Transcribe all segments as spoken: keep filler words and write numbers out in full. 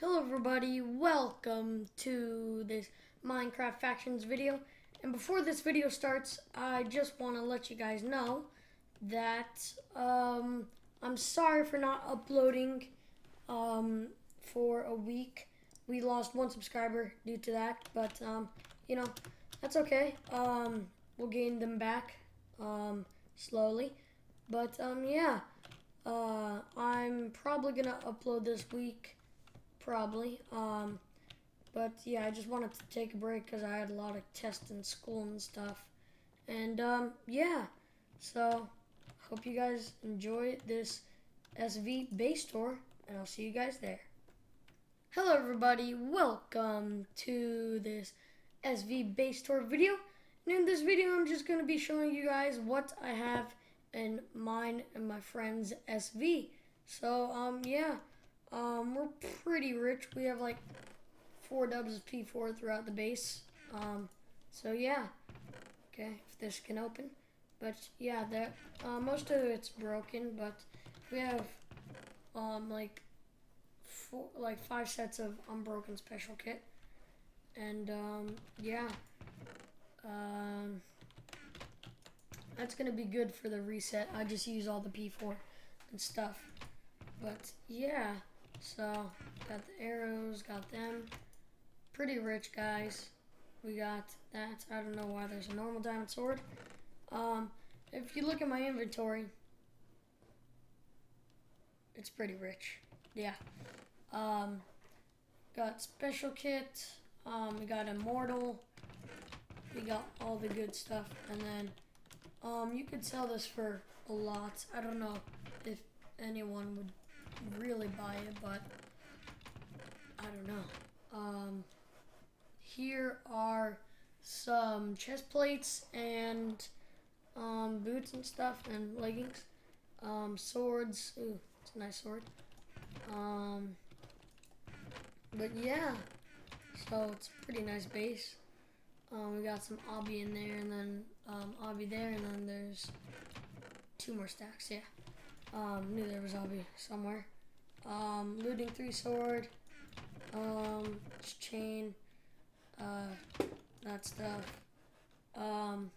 Hello everybody, welcome to this Minecraft Factions video. And before this video starts, I just want to let you guys know that um, I'm sorry for not uploading um, for a week. We lost one subscriber due to that, but um, you know, that's okay. Um, we'll gain them back um, slowly, but um, yeah, uh, I'm probably gonna upload this week. Probably, um, but yeah, I just wanted to take a break because I had a lot of tests in school and stuff, and um, yeah, so hope you guys enjoy this S V base tour, and I'll see you guys there. Hello everybody, welcome to this S V base tour video, and in this video I'm just going to be showing you guys what I have in mine and my friend's S V, so um, yeah. Um, we're pretty rich. We have like four dubs of P four throughout the base. Um, so yeah. Okay, if this can open. But yeah, that uh, most of it's broken. But we have um like four, like five sets of unbroken special kit. And um, yeah, um, that's gonna be good for the reset. I just use all the P four and stuff. But yeah. So, got the arrows, got them. Pretty rich, guys. We got that. I don't know why there's a normal diamond sword. Um, if you look at my inventory, it's pretty rich. Yeah. Um, got special kit. Um, we got immortal. We got all the good stuff. And then, um, you could sell this for a lot. I don't know if anyone would really buy it, but I don't know. Um, here are some chest plates and um, boots and stuff and leggings, um, swords. Ooh, it's a nice sword. Um, but yeah, so it's a pretty nice base. Um, we got some obby in there, and then um, obby there, and then there's two more stacks. Yeah. Um, knew there was obby somewhere. Um, looting three sword, um, chain, uh, that stuff. Um,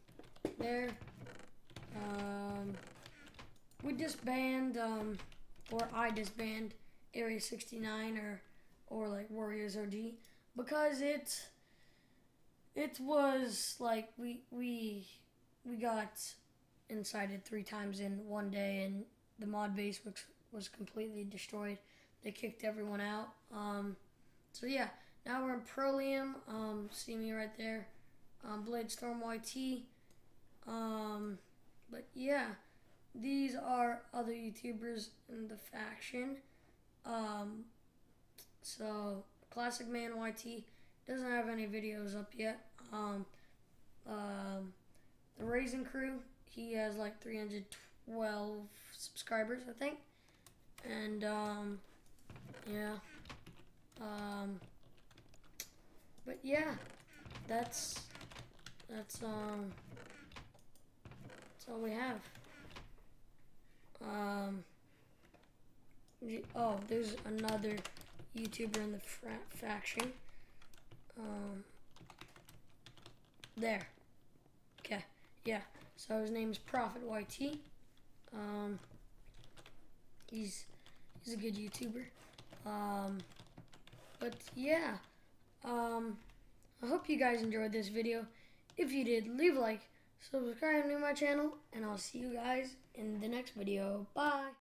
there. Um, we disband, um, or I disband Area sixty-nine or, or like Warriors O G because it, it was like we, we, we got incited three times in one day, and the mod base which was completely destroyed. They kicked everyone out. Um, so yeah, now we're in Prolium. Um, see me right there. Um, Blade Storm Y T. Um, but yeah, these are other YouTubers in the faction. Um, so Classic Man Y T doesn't have any videos up yet. Um, um, The Raisin Crew. He has like three hundred twelve subscribers, I think, and um, yeah, um, but yeah, that's that's um, that's all we have. Um, oh, there's another YouTuber in the faction. Um, there. Okay, yeah. So his name is ProphetYT. Um, he's he's a good YouTuber. Um, but yeah, um, I hope you guys enjoyed this video. If you did, leave a like, subscribe to my channel, and I'll see you guys in the next video. Bye.